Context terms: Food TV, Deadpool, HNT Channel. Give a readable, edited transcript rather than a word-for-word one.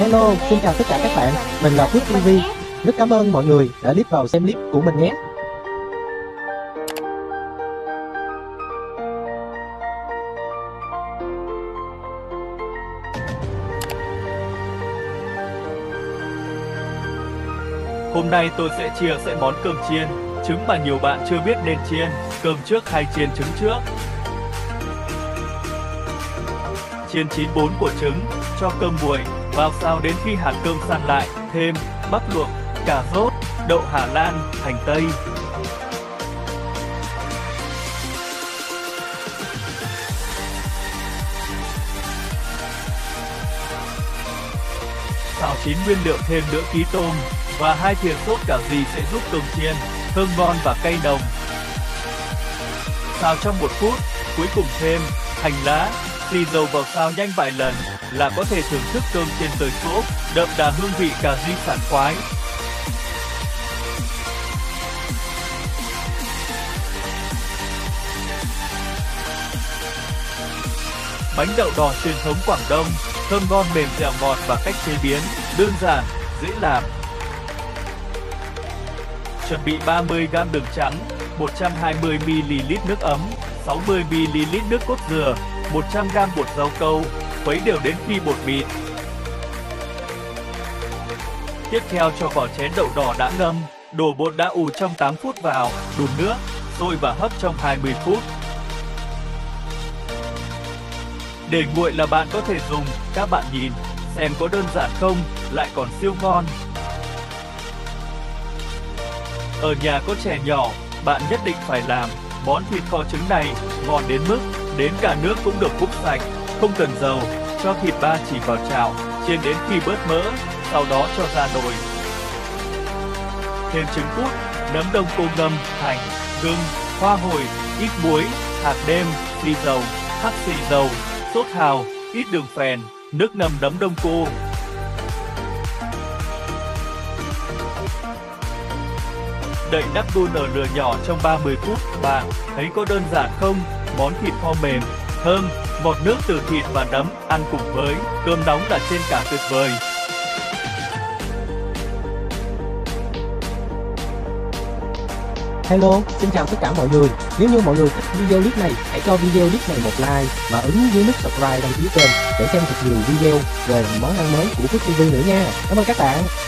Hello, xin chào tất cả các bạn, mình là Food TV. Rất cảm ơn mọi người đã click vào xem clip của mình nhé. Hôm nay tôi sẽ chia sẻ món cơm chiên, trứng mà nhiều bạn chưa biết nên chiên cơm trước hay chiên trứng trước. Chiên chín 4 quả trứng, cho cơm nguội vào xào đến khi hạt cơm săn lại, thêm bắp luộc, cà rốt, đậu Hà Lan, hành tây. Xào chín nguyên liệu, thêm nửa ký tôm và 2 thìa sốt cà ri sẽ giúp cơm chiên thơm ngon và cay nồng. Xào trong 1 phút, cuối cùng thêm hành lá, xì dầu vào xào nhanh vài lần là có thể thưởng thức cơm chiên tới chỗ đậm đà hương vị cà ri sảng khoái. Bánh đậu đỏ truyền thống Quảng Đông, thơm ngon, mềm dẻo ngọt và cách chế biến đơn giản, dễ làm. Chuẩn bị 30 g đường trắng, 120 ml nước ấm, 60 ml nước cốt dừa, 100 g bột rau câu, khuấy đều đến khi bột mịn. Tiếp theo cho vào chén đậu đỏ đã ngâm, đổ bột đã ủ trong 8 phút vào, đun nước, sôi và hấp trong 20 phút. Để nguội là bạn có thể dùng, các bạn nhìn, xem có đơn giản không, lại còn siêu ngon. Ở nhà có trẻ nhỏ, bạn nhất định phải làm, món thịt kho trứng này ngon đến mức, đến cả nước cũng được cúp sạch, không cần dầu, cho thịt ba chỉ vào chảo, chiên đến khi bớt mỡ, sau đó cho ra nồi. Thêm trứng cút, nấm đông cô ngâm, hành, gừng, hoa hồi, ít muối, hạt nêm, xì dầu, hắc xì dầu, sốt hào, ít đường phèn, nước ngâm nấm đông cô. Đậy nắp đun ở lửa nhỏ trong 30 phút, bạn thấy có đơn giản không? Món thịt kho mềm, thơm, ngọt nước từ thịt và nấm, ăn cùng với cơm nóng là trên cả tuyệt vời. Hello, xin chào tất cả mọi người. Nếu như mọi người thích video clip này, hãy cho video clip này 1 like và ấn dưới nút subscribe đăng ký kênh để xem thật nhiều video về món ăn mới của Food TV nữa nha. Cảm ơn các bạn.